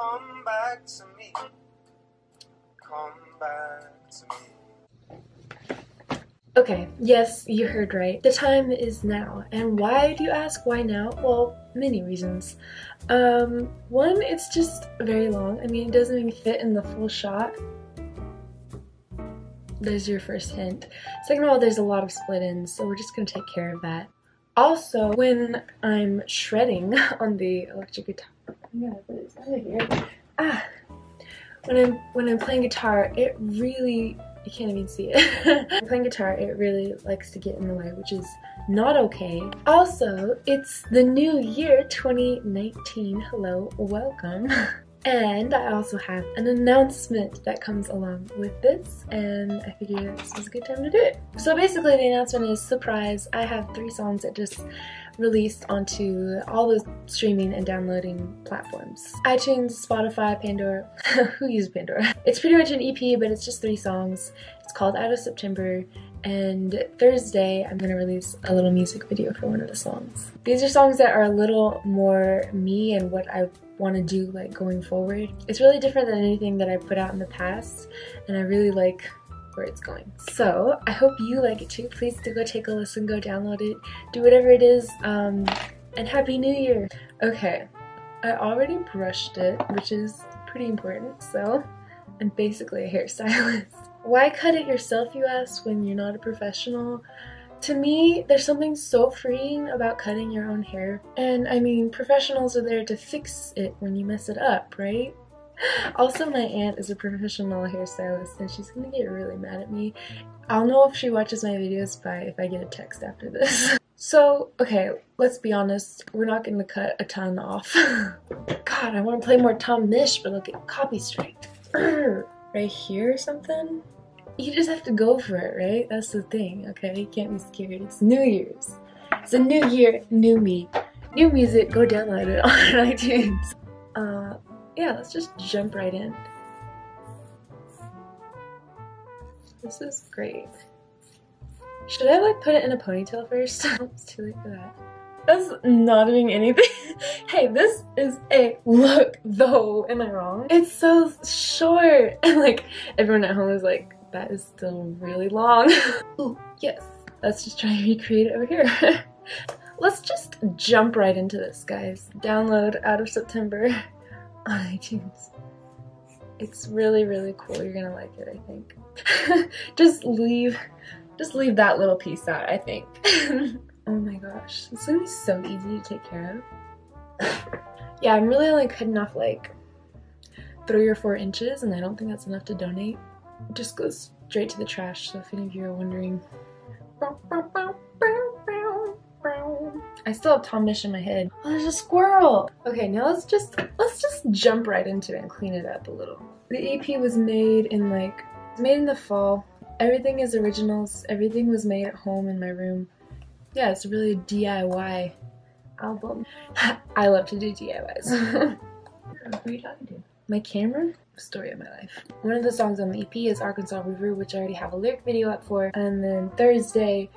Come back to me. Come back to me. Okay, yes, you heard right. The time is now. And why do you ask why now? Well, many reasons. One, it's just very long. I mean, it doesn't even fit in the full shot. There's your first hint. Second of all, there's a lot of split-ins, so we're just gonna take care of that. Also, when I'm shredding on the electric guitar, I'm gonna put this out of here. When I'm playing guitar, it really, you can't even see it. When I'm playing guitar, it really likes to get in the way, which is not okay. Also, it's the new year, 2019. Hello, welcome. And I also have an announcement that comes along with this, and I figured this was a good time to do it. So basically the announcement is, surprise, I have 3 songs that just released onto all those streaming and downloading platforms. iTunes, Spotify, Pandora. Who used Pandora? It's pretty much an EP, but it's just 3 songs. It's called Out of September, and Thursday I'm gonna release a little music video for one of the songs. These are songs that are a little more me and what I want to do, like, going forward. It's really different than anything that I put out in the past, and I really like where it's going. So I hope you like it too. Please do go take a listen, go download it, do whatever it is, and Happy New Year! Okay, I already brushed it, which is pretty important, so I'm basically a hairstylist. Why cut it yourself, you ask, when you're not a professional? To me, there's something so freeing about cutting your own hair. And I mean, professionals are there to fix it when you mess it up, right? Also, my aunt is a professional hairstylist, and she's gonna get really mad at me. I'll know if she watches my videos by if I get a text after this. So, okay, let's be honest, we're not gonna cut a ton off. God, I wanna play more Tom Misch, but I'll get copy striked. Right here or something? You just have to go for it, right? That's the thing, okay? You can't be scared. It's New Year's. It's a new year, new me. New music, go download it on iTunes. Yeah, let's just jump right in. This is great. Should I, like, put it in a ponytail first? It's too late for that. That's not doing anything. Hey, this is a look, though. Am I wrong? It's so short. And, like, everyone at home is like, that is still really long. Ooh, yes. Let's just try and recreate it over here. Let's just jump right into this, guys. Download Out of September on iTunes. It's really, really cool. You're gonna like it, I think. just leave that little piece out, I think. Oh my gosh, this is gonna be so easy to take care of. Yeah, I'm really only cutting off like 3 or 4 inches, and I don't think that's enough to donate. It just goes straight to the trash, so if any of you are wondering. I still have Tom Misch in my head. Oh, there's a squirrel! Okay, now let's just jump right into it and clean it up a little. The EP was made in the fall. Everything is originals. Everything was made at home in my room. Yeah, it's really a DIY album. I love to do DIYs. What are you talking to? My camera? Story of my life. One of the songs on the EP is Arkansas River, which I already have a lyric video up for, and then Thursday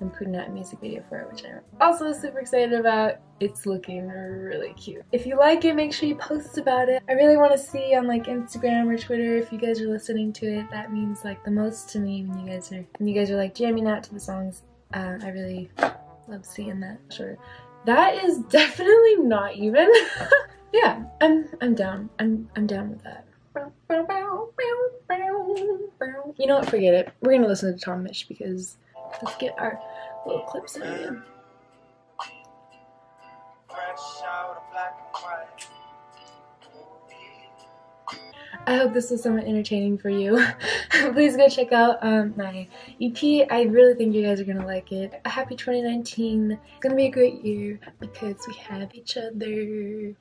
I'm putting out a music video for it, which I'm also super excited about. It's looking really cute. If you like it, make sure you post about it. I really want to see on, like, Instagram or Twitter if you guys are listening to it. That means, like, the most to me when you guys are like jamming out to the songs. I really love seeing that. Sure, that is definitely not even. Yeah, I'm down. I'm down with that. You know what, forget it. We're gonna listen to Tom Misch, because let's get our little clips in again. I hope this was somewhat entertaining for you. Please go check out my EP. I really think you guys are gonna like it. A happy 2019. It's gonna be a great year because we have each other.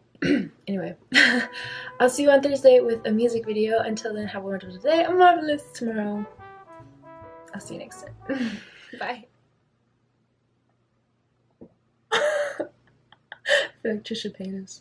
Anyway, I'll see you on Thursday with a music video. Until then, have a wonderful day, a marvelous tomorrow. I'll see you next time. Bye. I feel like Trisha Paytas.